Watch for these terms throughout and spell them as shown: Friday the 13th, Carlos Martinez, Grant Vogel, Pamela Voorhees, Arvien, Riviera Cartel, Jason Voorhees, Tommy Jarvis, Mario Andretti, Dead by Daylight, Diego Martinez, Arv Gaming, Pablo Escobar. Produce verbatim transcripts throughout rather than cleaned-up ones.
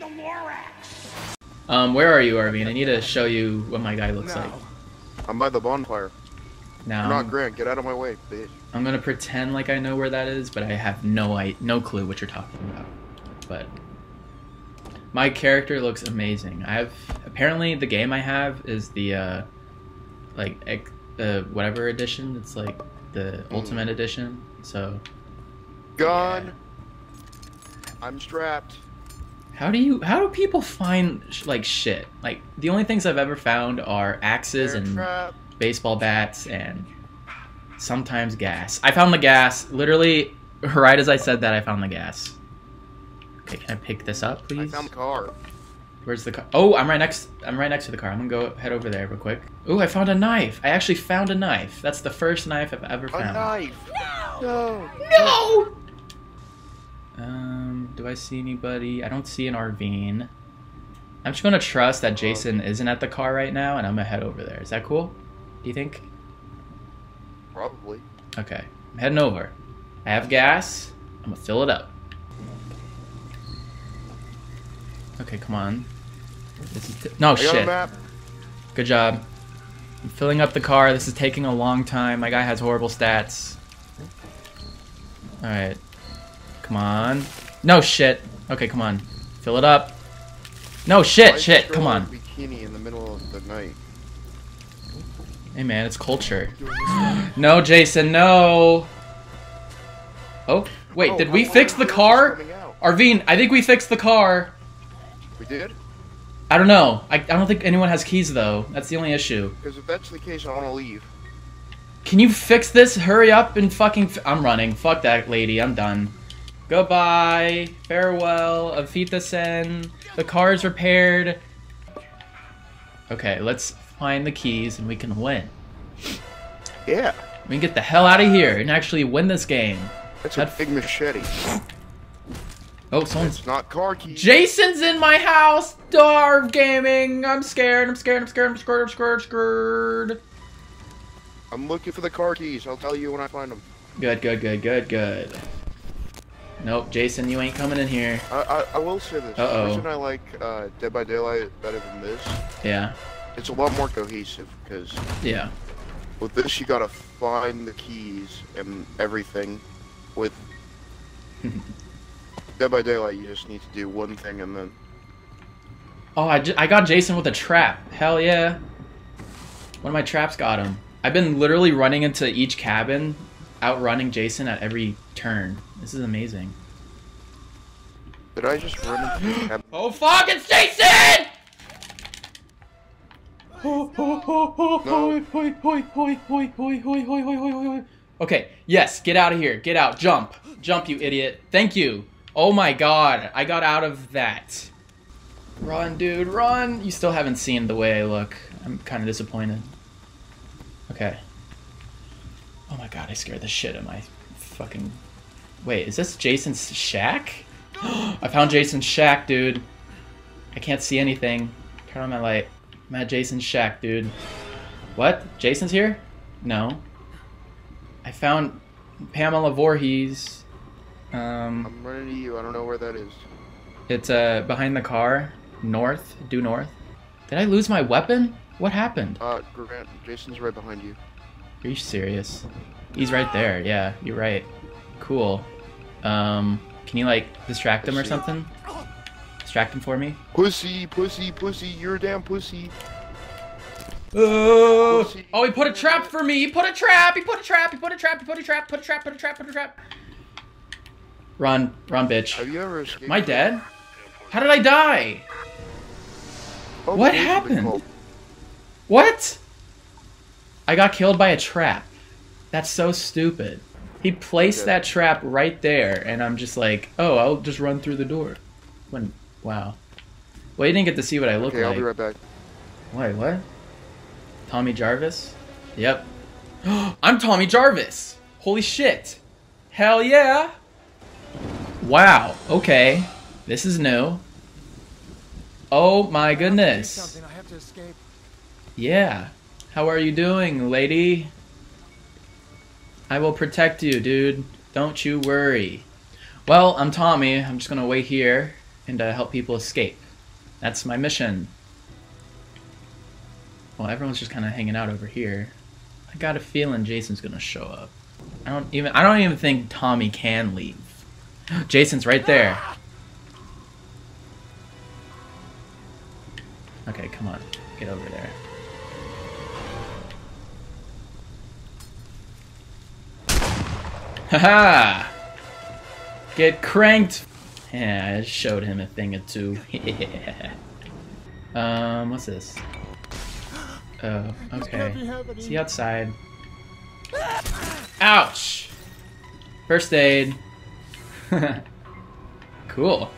the war axe. Um, where are you, Arvine? I need to show you what my guy looks no. like. I'm by the bonfire. No. You're not Grant. Get out of my way, bitch. I'm gonna pretend like I know where that is, but I have no I no clue what you're talking about. But my character looks amazing. I've apparently the game I have is the uh, like ex, uh, whatever edition. It's like the mm. ultimate edition. So. Gone. Yeah. I'm strapped. How do you? How do people find sh like shit? Like the only things I've ever found are axes They're and trapped. baseball bats and sometimes gas. I found the gas. Literally, right as I said that, I found the gas. Okay, can I pick this up, please? I found the car. Where's the car? Oh, I'm right next. I'm right next to the car. I'm gonna go head over there real quick. Ooh, I found a knife. I actually found a knife. That's the first knife I've ever found. A knife. No. No. No. Um, do I see anybody? I don't see an Arvine. I'm just gonna trust that Jason isn't at the car right now, and I'm gonna head over there. Is that cool? Do you think? Probably. Okay, I'm heading over. I have gas. I'm gonna fill it up. Okay, come on. This is no shit. Good job. I'm filling up the car. This is taking a long time. My guy has horrible stats. All right. Come on. No shit. Okay, come on. Fill it up. No shit, shit. Come on. Bikini in the middle of the night. Hey man, it's culture. No, Jason, no. Oh, wait, oh, did we fix the car? Arvine, I think we fixed the car. We did? I don't know. I, I don't think anyone has keys though. That's the only issue. Because if that's the case, I want to leave. Can you fix this? Hurry up and fucking f I'm running. Fuck that lady. I'm done. Goodbye, farewell, Avita-sen. The car's repaired. Okay, let's find the keys and we can win. Yeah. We can get the hell out of here and actually win this game. That's that a big machete. Oh, someone's... It's not car keys. Jason's in my house! Arv Gaming! I'm scared, I'm scared, I'm scared, I'm scared, I'm scared, I'm scared. I'm looking for the car keys. I'll tell you when I find them. Good, good, good, good, good. Nope, Jason, you ain't coming in here. I, I, I will say this. Uh-oh. The reason I like uh, Dead by Daylight better than this. Yeah. It's a lot more cohesive because. Yeah. With this, you gotta find the keys and everything. With Dead by Daylight, you just need to do one thing and then. Oh, I, j I got Jason with a trap. Hell yeah. One of my traps got him. I've been literally running into each cabin, outrunning Jason at every turn. This is amazing. Did I just run into the cabin? Oh fuck, it's Jason! Oh, oh, oh, oh, no. hoi, hoi, hoi, hoi, hoi, hoi, hoi, hoi, hoi. Okay, yes, get out of here. Get out. Jump. Jump, you idiot. Thank you. Oh my god, I got out of that. Run, dude, run. You still haven't seen the way I look. I'm kind of disappointed. Okay. Oh my god, I scared the shit out of my fucking... Wait, is this Jason's shack? I found Jason's shack, dude. I can't see anything. Turn on my light. I'm at Jason's shack, dude. What? Jason's here? No. I found Pamela Voorhees. Um, I'm running to you. I don't know where that is. It's uh, behind the car. North. Due north. Did I lose my weapon? What happened? Uh, Grant, Jason's right behind you. Are you serious? He's right there. Yeah, you're right. Cool. Um, can you like distract him or something? Distract him for me? Pussy, pussy, pussy, you're a damn pussy. Uh, pussy. Oh, he put a trap for me! He put a trap! He put a trap! He put a trap! He put a trap! Put a trap! Put a trap! Put a trap! Run, run, bitch! Have you ever escaped? Am I dead? How did I die? Oh, what happened? What? I got killed by a trap. That's so stupid. He placed okay. that trap right there, and I'm just like, oh, I'll just run through the door. When, wow. Well, you didn't get to see what I look okay, like. Okay, I'll be right back. Wait, what? Tommy Jarvis? Yep. I'm Tommy Jarvis! Holy shit! Hell yeah! Wow, okay. This is new. Oh my goodness. I have to escape. Yeah. How are you doing, lady? I will protect you, dude. Don't you worry. Well, I'm Tommy. I'm just gonna wait here. and uh, help people escape. That's my mission. Well, everyone's just kind of hanging out over here. I got a feeling Jason's gonna show up. I don't even I don't even think Tommy can leave. Jason's right there. Okay, come on. Get over there. Haha! Get cranked! Yeah, I showed him a thing or two. Yeah. Um, what's this? Oh, okay. See outside. Ouch! First aid. Cool.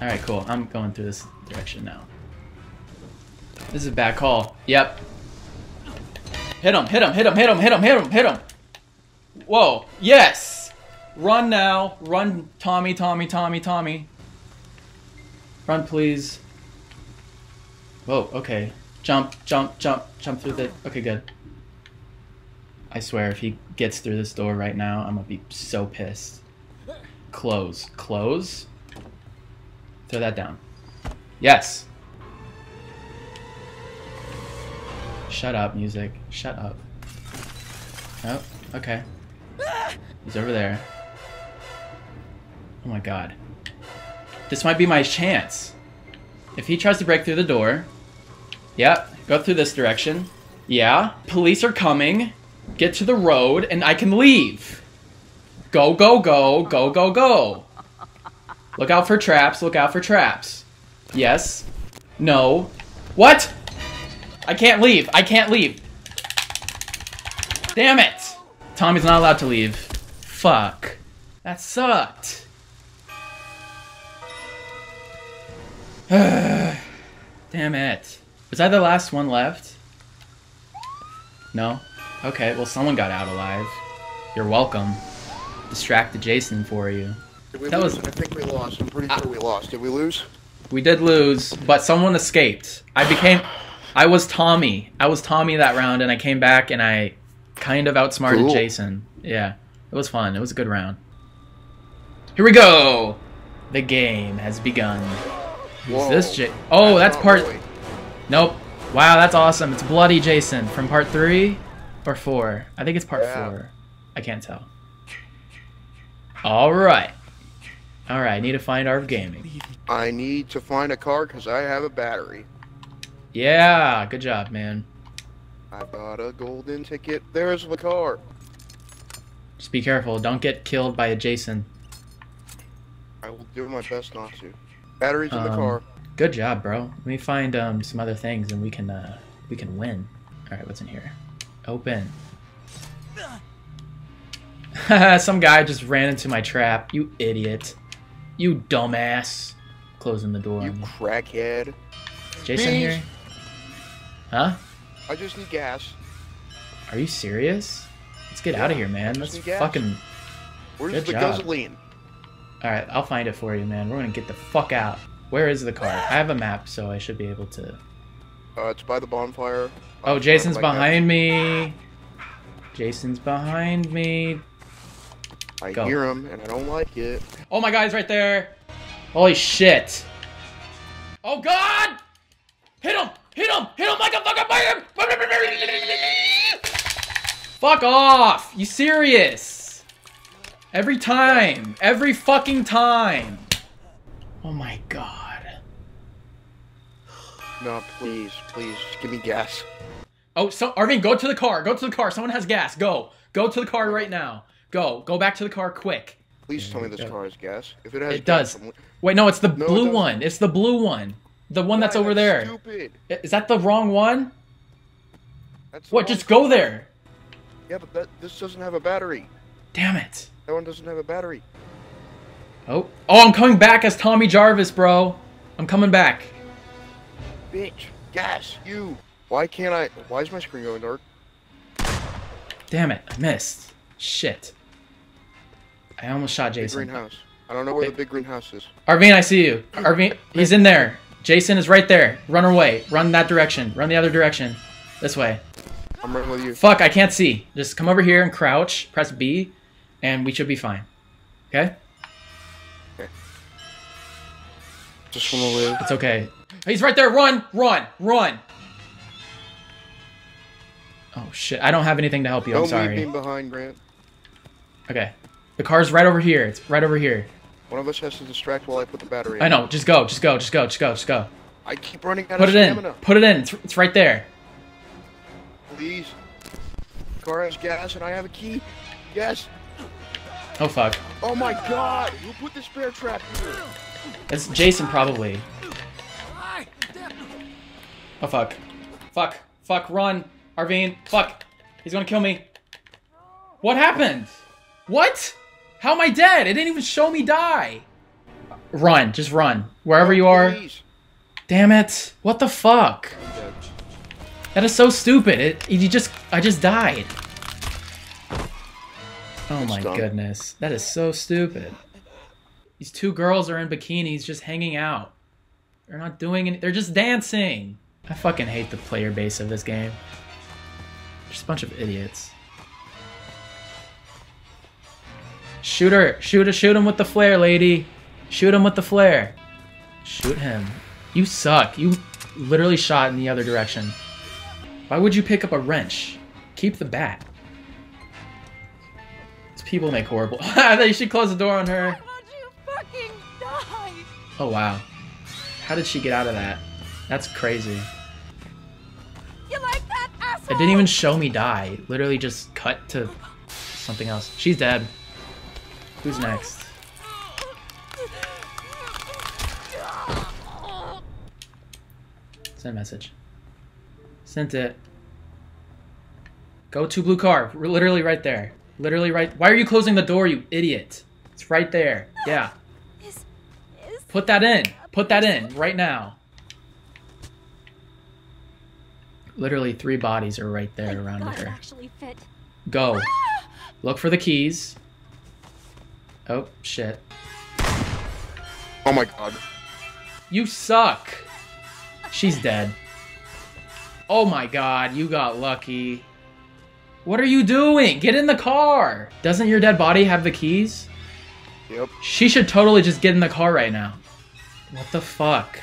Alright, cool. I'm going through this direction now. This is a back hall. Yep. Hit him, hit him, hit him, hit him, hit him, hit him, hit him! Whoa, yes! Run now! Run, Tommy, Tommy, Tommy, Tommy. Run, please. Whoa, okay. Jump, jump, jump, jump through the... Okay, good. I swear, if he gets through this door right now, I'm gonna be so pissed. Close. Close? Throw that down. Yes! Shut up, music. Shut up. Oh, okay. He's over there. Oh my god. This might be my chance. If he tries to break through the door... Yep, go through this direction. Yeah, police are coming. Get to the road and I can leave. Go, go, go, go, go, go. Look out for traps, look out for traps. Yes. No. What? I can't leave, I can't leave. Damn it. Tommy's not allowed to leave. Fuck. That sucked. Damn it. Was I the last one left? No? Okay, well someone got out alive. You're welcome. Distracted Jason for you. Did we that lose? Was... I think we lost. I'm pretty I... sure we lost. Did we lose? We did lose, but someone escaped. I became... I was Tommy. I was Tommy that round, and I came back and I kind of outsmarted cool. Jason. Yeah, it was fun. It was a good round. Here we go! The game has begun. Whoa. Who's this J... Oh, that's, that's part... Really. Nope. Wow, that's awesome. It's Bloody Jason from part three or four. I think it's part yeah. four. I can't tell. All right. All right, I need to find Arv Gaming. I need to find a car because I have a battery. Yeah, good job, man. I bought a golden ticket. There's the car. Just be careful. Don't get killed by a Jason. I will do my best not to. Batteries um, in the car. Good job, bro. Let me find um, some other things, and we can uh, we can win. All right, what's in here? Open. Some guy just ran into my trap. You idiot. You dumbass. Closing the door. You crackhead. Is Jason Bees. Here? Huh? I just need gas. Are you serious? Let's get yeah, out of here, man. That's fucking. Where's good the job. Gasoline? All right, I'll find it for you, man. We're gonna get the fuck out. Where is the car? I have a map, so I should be able to... Uh, it's by the bonfire. Oh, Jason's behind me! Jason's behind me! I hear him, and I don't like it. Oh my god, he's right there! Holy shit! Oh god! Hit him! Hit him! Hit him like a fucking fire! Fuck off! You serious? Every time! Every fucking time! Oh my god. No, please, please, give me gas. Oh, so, Arvin, go to the car, go to the car, someone has gas, go. Go to the car right now. Go, go back to the car quick. Please tell me this car has gas. If it has it gas, does. Someone... Wait, no, it's the no, blue it one. It's the blue one. The one that's yeah, over that's there. Stupid. Is that the wrong one? That's what, just car. Go there. Yeah, but that, this doesn't have a battery. Damn it. That one doesn't have a battery. Oh, oh, I'm coming back as Tommy Jarvis, bro. I'm coming back. Bitch, gas, you. Why can't I? Why is my screen going dark? Damn it, I missed. Shit. I almost shot Jason. Big greenhouse. I don't know where big. the big greenhouse is. Arvin, I see you. Arvin, he's in there. Jason is right there. Run away. Run that direction. Run the other direction. This way. I'm running with you. Fuck, I can't see. Just come over here and crouch. Press B, and we should be fine. Okay? Just wanna live. It's okay. He's right there! Run! Run! Run! Oh shit, I don't have anything to help you, I'm sorry. Don't leave me behind, Grant. Okay. The car's right over here. It's right over here. One of us has to distract while I put the battery in. I know, just go, just go, just go, just go, just go. I keep running out of stamina. Put it in, put it in, it's, it's right there. Please. The car has gas and I have a key. Yes. Oh fuck. Oh my god, who put the spare trap here? That's Jason probably. Oh fuck. Fuck. Fuck, run. Arvine, fuck. He's gonna kill me. What happened? What? How am I dead? It didn't even show me die. Run, just run. Wherever you are. Damn it. What the fuck? That is so stupid. It, you just, I just died. Oh my goodness. That is so stupid. These two girls are in bikinis just hanging out. They're not doing any, they're just dancing. I fucking hate the player base of this game. Just a bunch of idiots. Shoot her, shoot her, shoot him with the flare, lady. Shoot him with the flare. Shoot him. You suck. You literally shot in the other direction. Why would you pick up a wrench? Keep the bat. These people make horrible. I thought you should close the door on her. Oh wow. How did she get out of that? That's crazy. You like that, asshole? It didn't even show me die. Literally just cut to something else. She's dead. Who's next? Send a message. Sent it. Go to blue car. We're literally right there. Literally right. Why are you closing the door, you idiot? It's right there. Yeah. Put that in. Put that in right now. Literally three bodies are right there around her. Go. Look for the keys. Oh, shit. Oh my god. You suck. She's dead. Oh my god, you got lucky. What are you doing? Get in the car. Doesn't your dead body have the keys? Yep. She should totally just get in the car right now. What the fuck?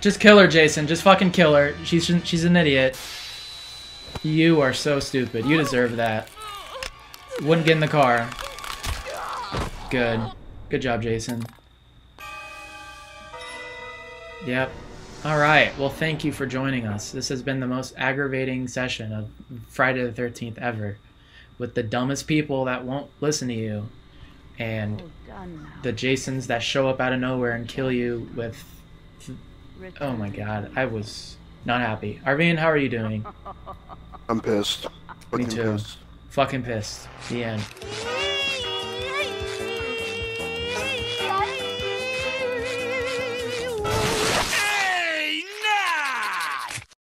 Just kill her, Jason. Just fucking kill her. She's she's an idiot. You are so stupid. You deserve that. Wouldn't get in the car. Good. Good job, Jason. Yep. Alright, well thank you for joining us. This has been the most aggravating session of Friday the thirteenth ever. With the dumbest people that won't listen to you. And the Jasons that show up out of nowhere and kill you with... Oh my god, I was not happy. Arvine, how are you doing? I'm pissed. Me too. Fucking pissed. The end.